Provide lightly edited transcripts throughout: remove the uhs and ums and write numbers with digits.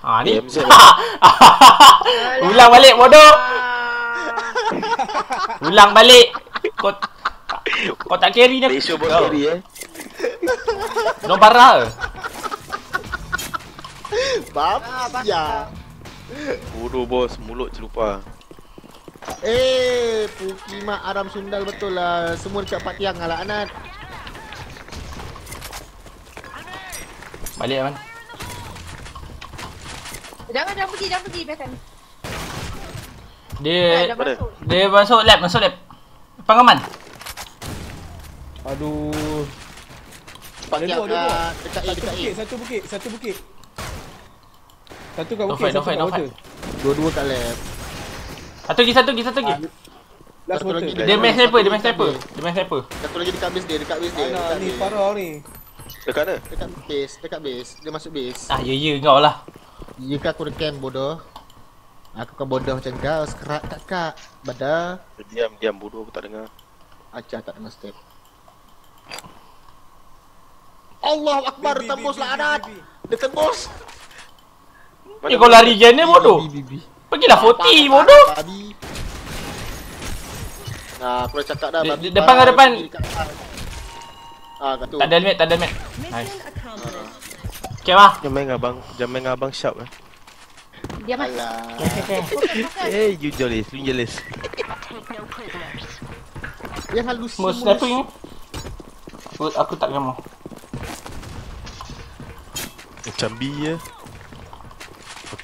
Ha ni. Ulang balik bodoh. Ulang balik. Kau tak carry ni. Besok buat carry eh. Nombara ke? Bab ya. Bodoh bos, mulut celupa. Eh, Puki Mak Aram Sundal betul lah. Semua dekat Pak Tiang lah Anad. Balik Aman. Jangan pergi, jangan pergi belakang. Dia masuk. Dia masuk lab, masuk lab. Pangaman. Aduh. Pak Tiang lah. Dekat A, dekat A. Satu bukit, satu bukit. Satu kat bukit, satu kat water. Dua-dua kat lab. Satu lagi. Last satu lagi. Dia main sniper, Satu lagi dekat base dia, Anak ni parah ni. Dekat mana? Dekat base. Dia masuk base. Ah, ya kau lah. Ya ke aku dekat bodoh. Aku kan bodoh macam kau, sekerat kakak. Badar. Diam bodoh aku tak dengar. Acah tak dengar step. Allahu Akbar, tembuslah Anad. Dia tembus. Eh kau lari gene bodoh. Pergilah 40 bodoh. Nah, aku dah cakap dah babi. Depan. Ah, kat tu. Tak ada helmet. Nice. Okey bah. Jangan main abang sharp eh. Dia mati. Eh, you jealous, Dia halusinasi. Most apa ni? Aku tak gamau. Macam B je.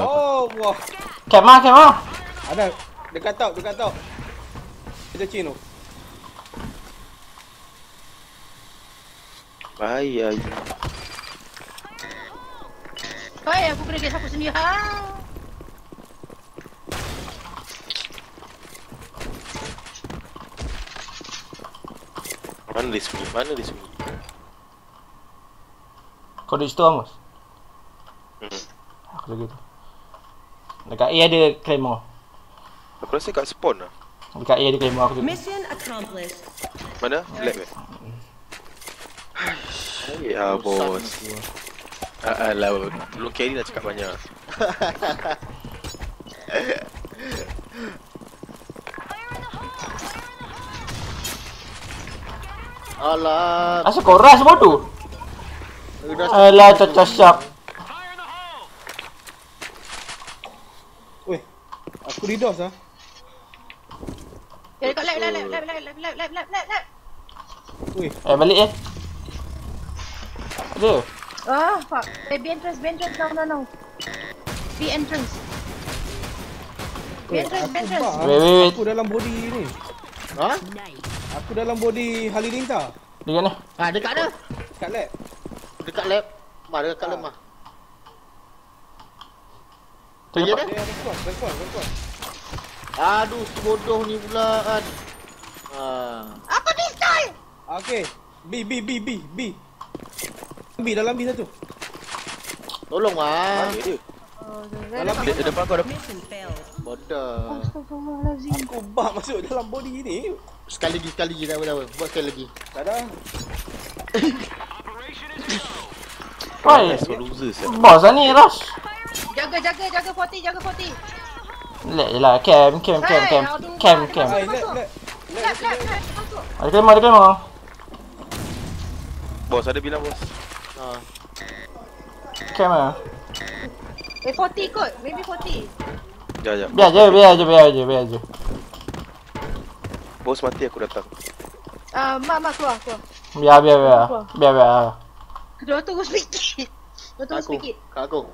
Oh, wah. Kemah. Ada dekat tau. Kita cino. Bahaya. Oi, aku kena dia sapu sendiri. Ha. Mana dia sembunyi? Kau di situ Amos? Aku lagi tu. Dekat A ada claymore. Aku rasa kat spawn lah. Dekat A ada claymore aku tu. Mission accomplished. Mana? Lab eh? Ya bos. Alah, belum carry nak cakap banyak. Alah. Asal kau rush bodoh? Alah, cacah syak. Aku ridos lah. Eh, dekat lab. Weh. Eh, balik eh. Ada. Ah, fuck. Eh, B entrance. No. B entrance. B entrance. Wait. Aku dalam body ni. Ha? Aku dalam body Halilintar. Di mana? Ah, dekat mana? Dekat lab. Mari dekat lemah. Tengok dia rekod. Aduh, bodoh ni pula kan. Apa pistol? Okey. B. B dalam B satu. Tolong ah. Dalam B depan kau ada. Bodoh. Aku bak masuk dalam body ni. Sekali lagi dah. Buat sekali lagi. Tak ada. Oi, losers. Boss ni rush. Jaga 40, jaga 40. Lelak, camp. Ada camera. Bos ada bilang bos. Ha. Camera. Eh 40 kot, maybe 40. Biar je. Bos mati aku datang. Mak keluar. Biar. Kedua tu sikit. Aku.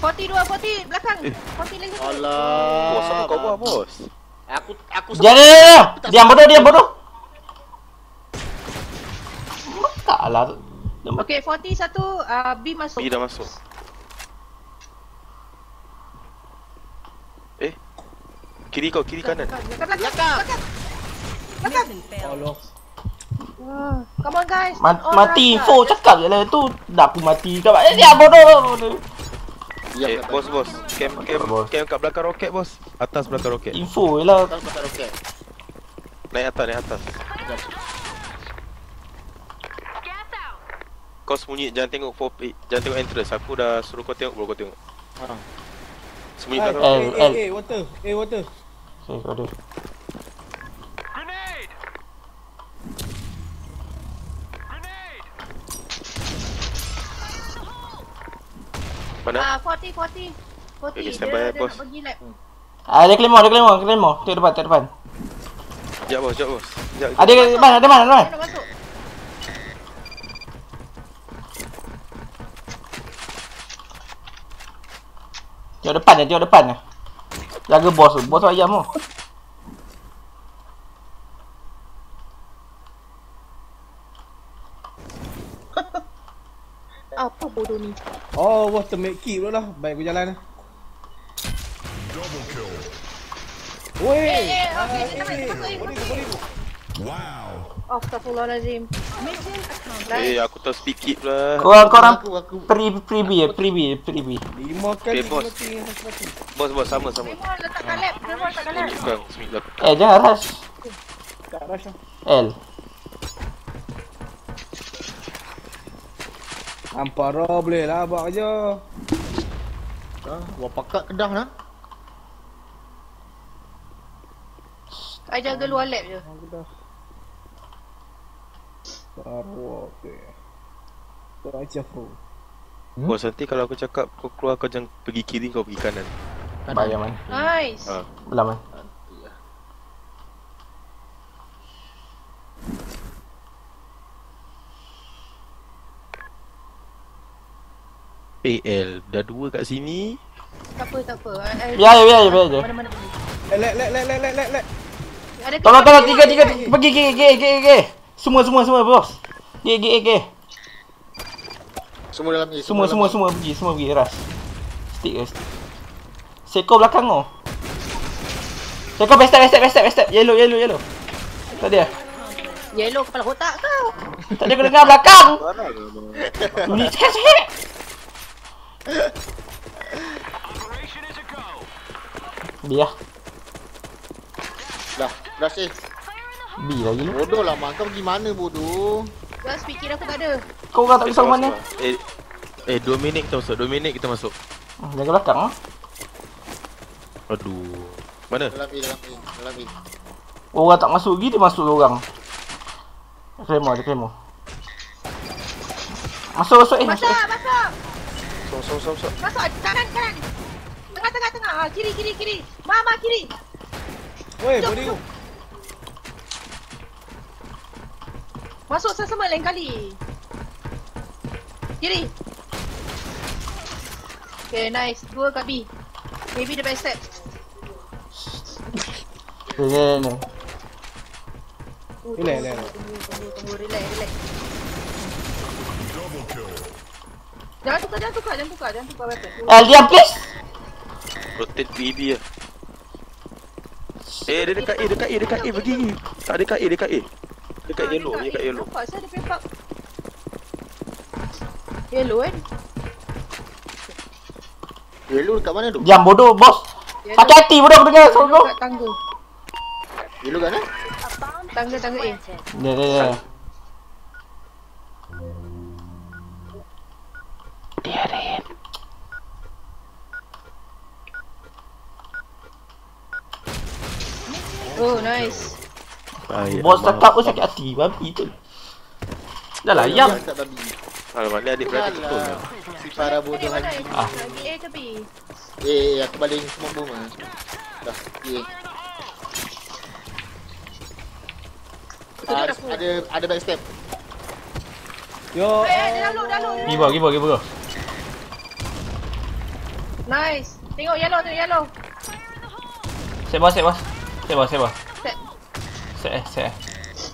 Forty belakang. Forty lagi. Alah. Bos apa kau buat bos? Aku. Jangan. Diam bodoh. Taklah. Okey, 41 B masuk. B dah masuk. Eh. Kiri kanan. Belakang. Tolong. Come on guys. Mati. Fo cakap jelah tu dah aku mati kau. Dia bodoh. Ya, bos. Camp kat belakang roket bos. Atas belakang roket. Info jelah. Atas belakang roket. Naik atas. kau sembunyi, jangan tengok jangan tengok entrance. Aku dah suruh kau tengok, baru kau tengok. Ha. Sembunyi kat kau. Water. Water. Saya ada. Grenade. Mana? 40. Dia nak pergi lab. Ada claymore. Dekat depan. Sekejap bos. Ada mana? Tengok depan. Jaga bos tu. Bos tu ayam tu. Apa bodoh ni? Oh, bos termedkit pula lah. Baik aku jalan lah. Weh! Wow. Astagfirullahalazim. Aku tak speak kit pula. Korang Privy. 5 kali mati. Bos sama. Memang letak kalap. Jangan rush. Tak rush. L. Ampara boleh lah buat je. Dah, buat pakat kedah dah. I jaga luar lab je. Baru okey. Korang cafu. Bos, nanti kalau aku cakap kau keluar, kau jangan pergi kiri, kau pergi kanan. Bayar man. Nice. Belah man. PL dah 2 kat sini. Tak apa. Ya. Mana-mana. Lek. Tolong, tiga. Pergi gigi. Semua bos. Gigi. Semua dalam ni. Semua pergi, ras. Stick. Seko belakang kau. Seko best step. Yellow. Tak ada. Yellow kepala otak kau. Tak ada kena dengar belakang. Ni cek. Operation is a go. Biar. Dah safe B lagi ni. Bodoh lah mak, kau pergi mana bodoh? Just fikir aku tak ada. Kau orang tak boleh sama mana? 2 minit kita masuk, jaga belakang lah. Aduh. Mana? Dalam B. Orang tak masuk lagi, dia masuk orang. Claymore. Masuk. Masuk. Masuk, kanan. Tengah. Kiri. Mama kiri. Woi, bodi tu. Masuk sama lain kali. Kiri. Okay, nice. 2 kat B. Maybe the best step. Relax. Relax. Jangan tukar weapon. Diam please. Rotate BB ah. Dia dekat A pergi. Tak dekat A. Dekat yellow. Nampak saya ada pepak. Yellow kan? Yellow dekat mana tu? Jam bodoh bos. Pakai hati bodoh aku dengar suara kau. Tangga. Yellow kan? Tangga A. Dah. Dia. Oh nice. Bos cakap pun sakit hati babi tu. Dah lah ayam. Alamak dia adik beradik tu. Si para bodoh lagi. A ke B? Aku baling semua bom ah. Dah. Ada back step. Yo. Dah load. Giba. Nice. Tengok yellow. Sebab. Set.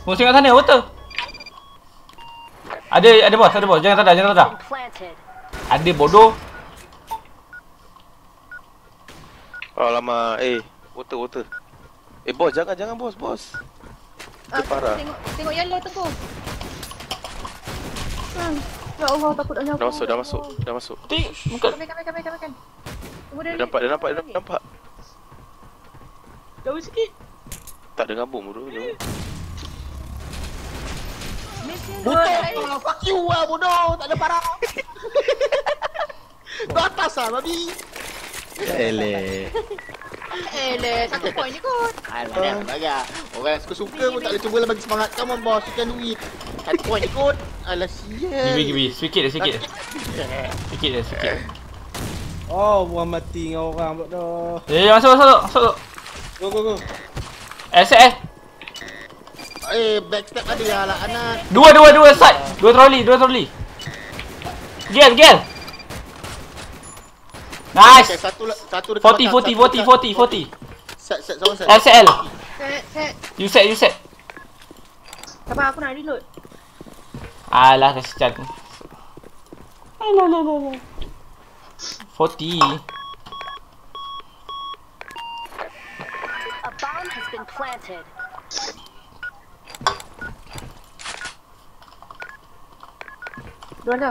Mau tengok sana betul. Ada bos. Jangan tadah. Ada bodoh. Alamak, water. Bos, jangan bos. Parah. Tengok yellow tu. Ya Allah, takut dah nyapu. Dah masuk. Bukan. Makan. Dia nampak. Jauh sikit. Tak ada ngabung bodoh. Butuh! Fuck you lah bodoh! Tak ada parah! Kau atas lah babi! Eleh! Eleh! 1 point je kot! Alah, banyak! Orang suka-suka pun tak boleh cuba lah bagi semangat kau membawa sukan duit! 1 point je kot! Alah sial! Gibi-gibi! Sikit dah! Sikit dah! Oh, buang mati dengan orang bodoh! Eh, masuk! Go! Eh! Eh, backstep ada ya lah anak. Dua side. Dua troli. Gel. Nice. Okay, satu 40. Set sorang set. SL. Set. You set. Sabar aku nak reload. Alah kasi cat. Alah. 40. A bomb has been planted. Dua dah.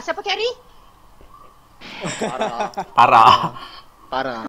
Siapa carry? Parah.